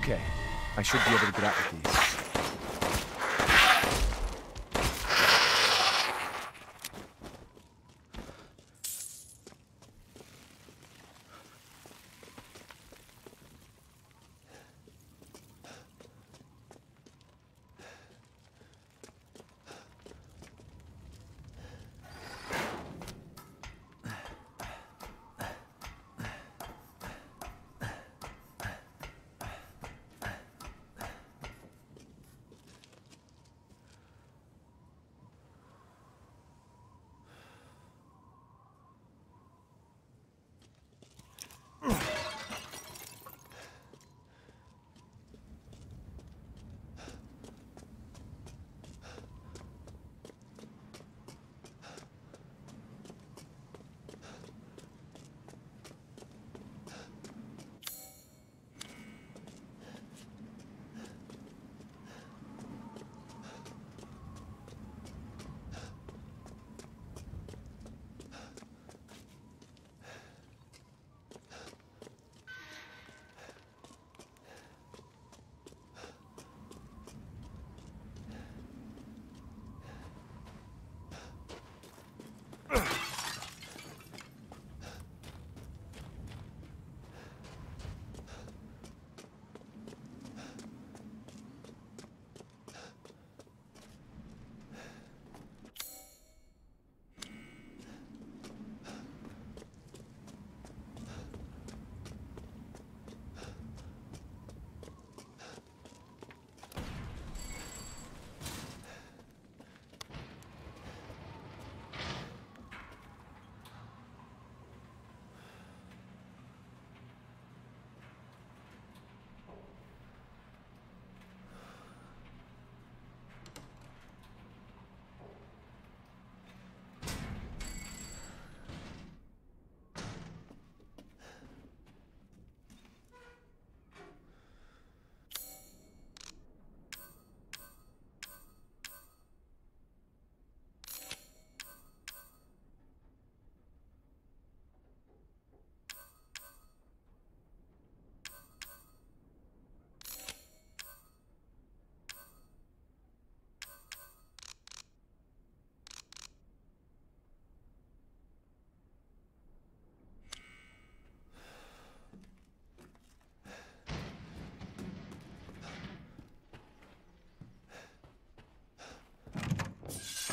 Okay, I should be able to get out with these.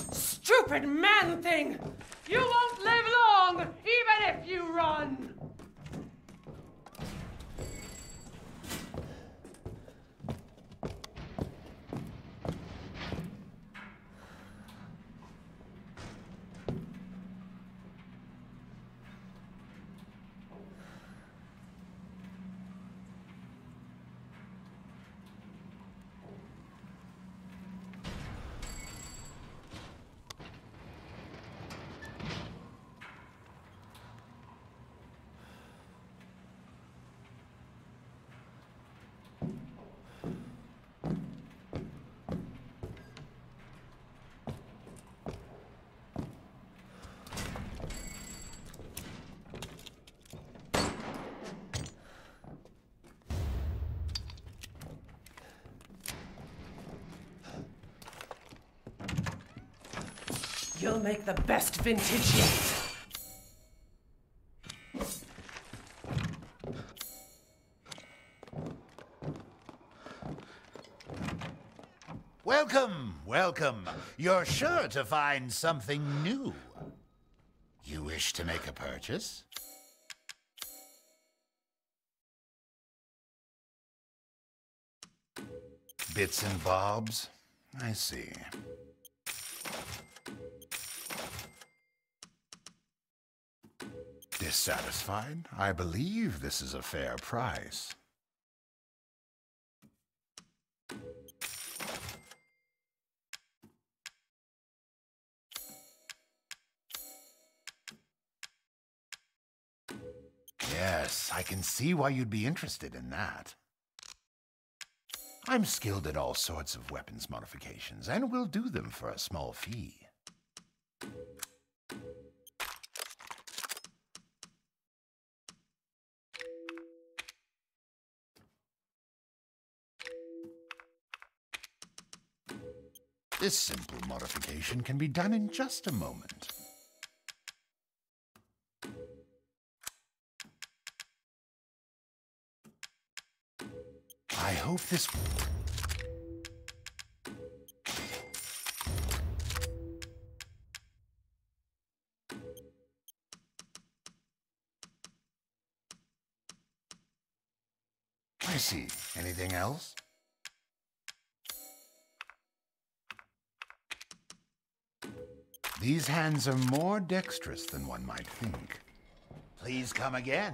Stupid man thing! You won't live long, even if you run! You'll make the best vintage yet. Welcome, welcome. You're sure to find something new. You wish to make a purchase? Bits and bobs? I see. Dissatisfied? I believe this is a fair price. Yes, I can see why you'd be interested in that. I'm skilled at all sorts of weapons modifications, and will do them for a small fee. This simple modification can be done in just a moment. I hope this... I see. Anything else? These hands are more dexterous than one might think. Please come again.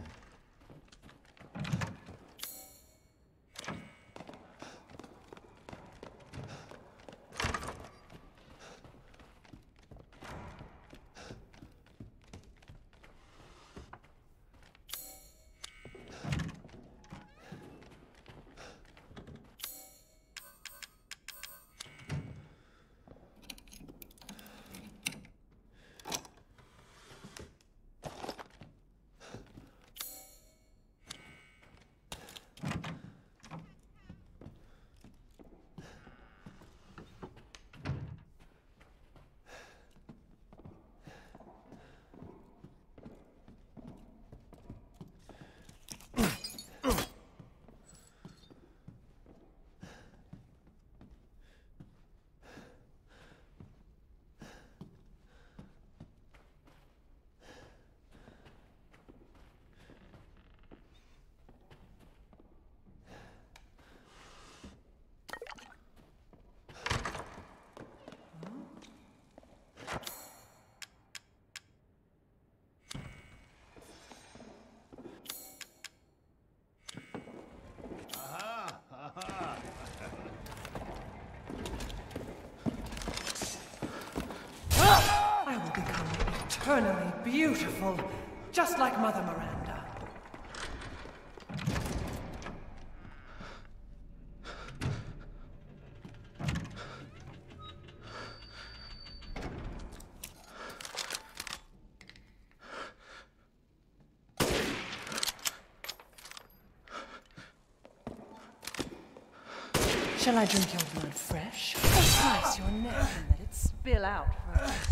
Eternally beautiful, just like Mother Miranda. Shall I drink your blood fresh? Or slice your neck and let it spill out first?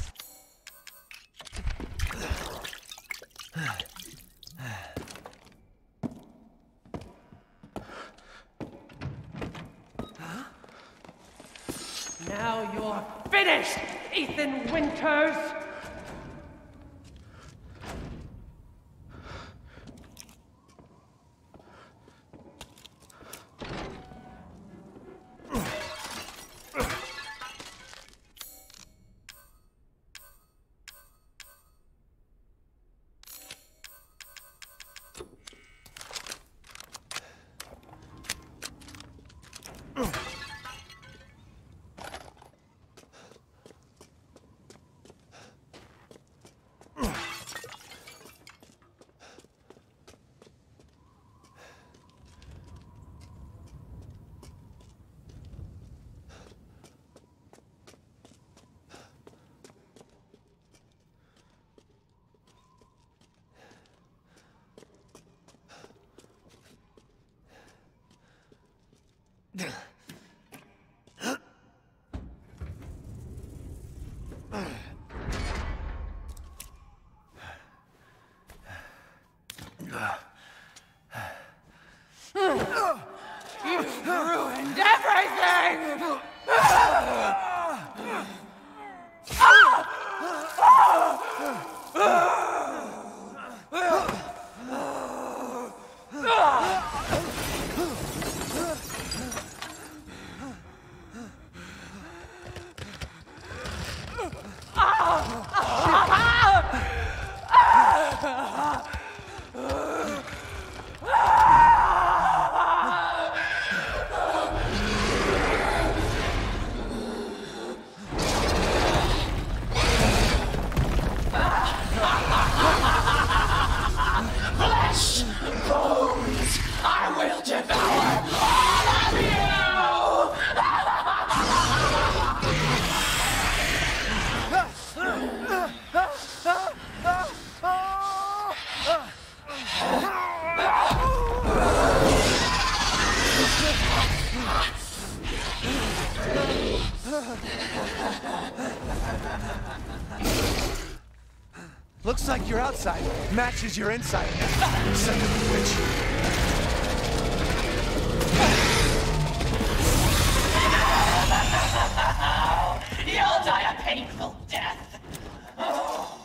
Now you're finished, Ethan Winters! Looks like your outside matches your inside. Son of a witch. You'll die a painful death. Oh.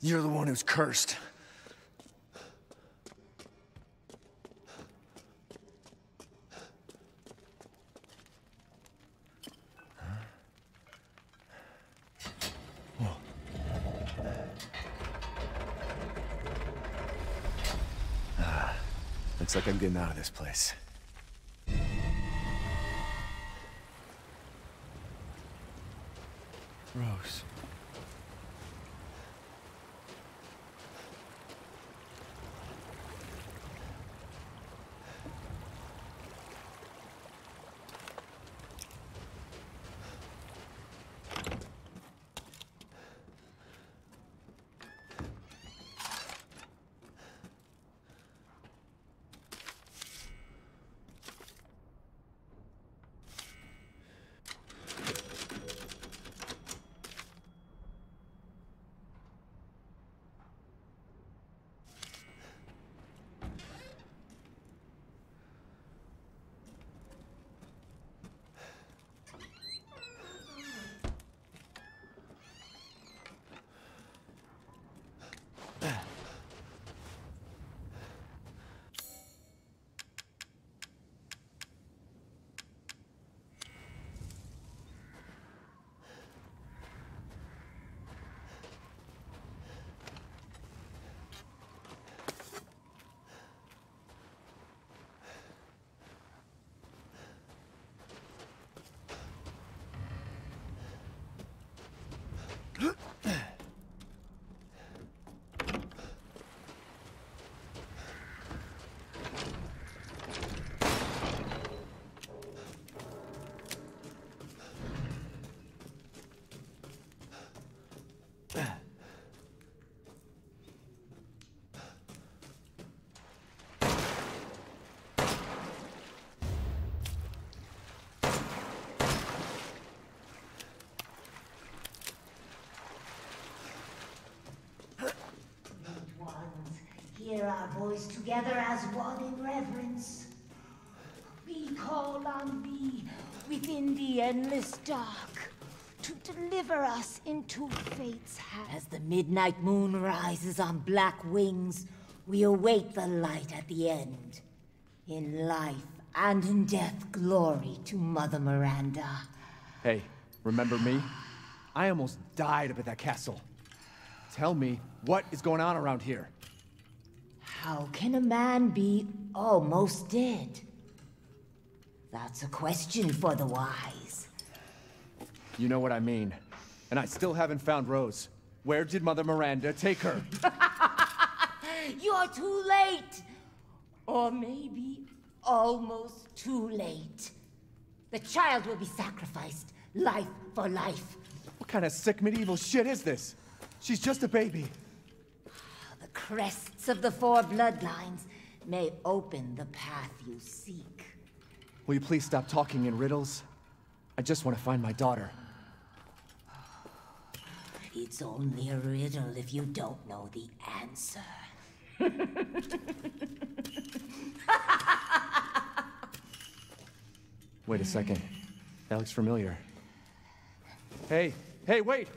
You're the one who's cursed. Looks like I'm getting out of this place. Rose. Hear our voice together as one in reverence. We call on thee within the endless dark to deliver us into fate's hand. As the midnight moon rises on black wings, we await the light at the end. In life and in death, glory to Mother Miranda. Hey, remember me? I almost died up at that castle. Tell me, what is going on around here? How can a man be almost dead? That's a question for the wise. You know what I mean. And I still haven't found Rose. Where did Mother Miranda take her? You're too late! Or maybe almost too late. The child will be sacrificed, life for life. What kind of sick medieval shit is this? She's just a baby. The crests of the four bloodlines may open the path you seek. Will you please stop talking in riddles? I just want to find my daughter. It's only a riddle if you don't know the answer. Wait a second. That looks familiar. Hey, wait!